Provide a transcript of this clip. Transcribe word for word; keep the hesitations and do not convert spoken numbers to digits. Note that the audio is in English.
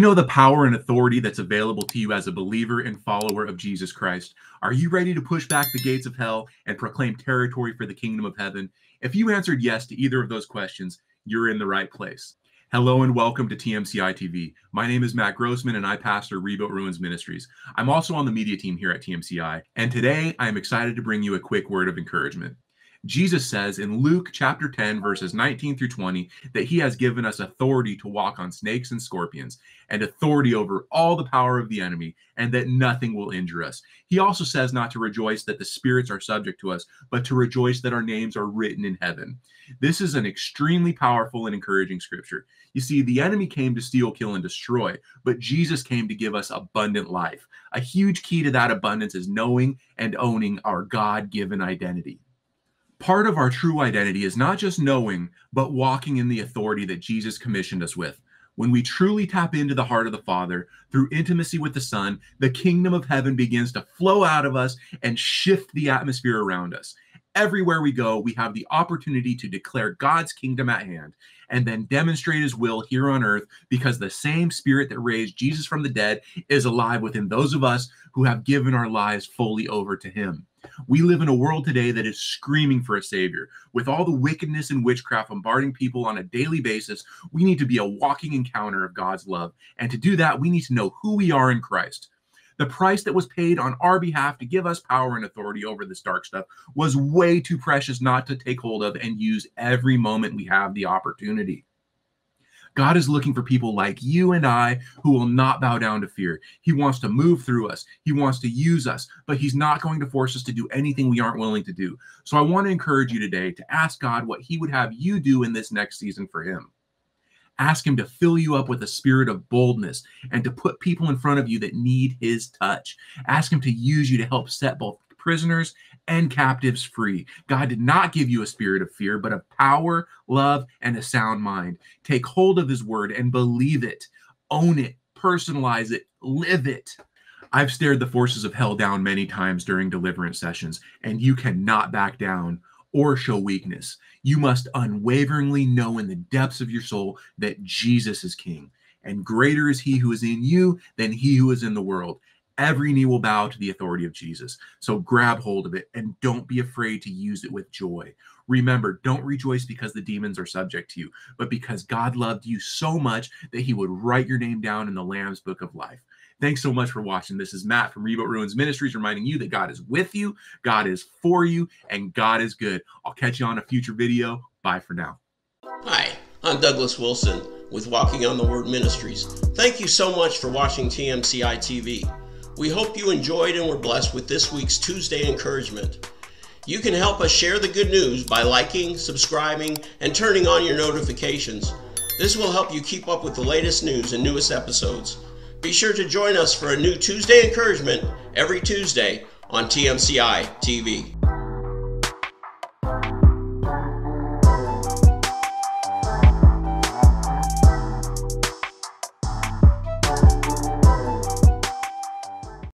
You know the power and authority that's available to you as a believer and follower of Jesus Christ. Are you ready to push back the gates of hell and proclaim territory for the kingdom of heaven? If you answered yes to either of those questions, you're in the right place. Hello and welcome to T M C I T V. My name is Matt Grossman and I pastor Rebuilt Ruins Ministries. I'm also on the media team here at T M C I, and today I'm excited to bring you a quick word of encouragement. Jesus says in Luke chapter ten, verses nineteen through twenty, that he has given us authority to walk on snakes and scorpions and authority over all the power of the enemy, and that nothing will injure us. He also says not to rejoice that the spirits are subject to us, but to rejoice that our names are written in heaven. This is an extremely powerful and encouraging scripture. You see, the enemy came to steal, kill, and destroy, but Jesus came to give us abundant life. A huge key to that abundance is knowing and owning our God-given identity. Part of our true identity is not just knowing, but walking in the authority that Jesus commissioned us with. When we truly tap into the heart of the Father through intimacy with the Son, the kingdom of heaven begins to flow out of us and shift the atmosphere around us. Everywhere we go, we have the opportunity to declare God's kingdom at hand and then demonstrate his will here on earth, because the same spirit that raised Jesus from the dead is alive within those of us who have given our lives fully over to him. We live in a world today that is screaming for a savior. With all the wickedness and witchcraft bombarding people on a daily basis, we need to be a walking encounter of God's love. And to do that, we need to know who we are in Christ. The price that was paid on our behalf to give us power and authority over this dark stuff was way too precious not to take hold of and use every moment we have the opportunity. God is looking for people like you and I who will not bow down to fear. He wants to move through us. He wants to use us, but he's not going to force us to do anything we aren't willing to do. So I want to encourage you today to ask God what he would have you do in this next season for him. Ask him to fill you up with a spirit of boldness and to put people in front of you that need his touch. Ask him to use you to help set both prisoners and captives free. God did not give you a spirit of fear, but of power, love, and a sound mind. Take hold of his word and believe it, own it, personalize it, live it. I've stared the forces of hell down many times during deliverance sessions, and you cannot back down or show weakness. You must unwaveringly know in the depths of your soul that Jesus is King, and greater is he who is in you than he who is in the world. Every knee will bow to the authority of Jesus. So grab hold of it and don't be afraid to use it with joy. Remember, don't rejoice because the demons are subject to you, but because God loved you so much that he would write your name down in the Lamb's Book of Life. Thanks so much for watching. This is Matt from Rebuilt Ruins Ministries reminding you that God is with you, God is for you, and God is good. I'll catch you on a future video. Bye for now. Hi, I'm Douglas Wilson with Walking on the Word Ministries. Thank you so much for watching T M C I T V. We hope you enjoyed and were blessed with this week's Tuesday encouragement. You can help us share the good news by liking, subscribing, and turning on your notifications. This will help you keep up with the latest news and newest episodes. Be sure to join us for a new Tuesday encouragement every Tuesday on T M C I T V.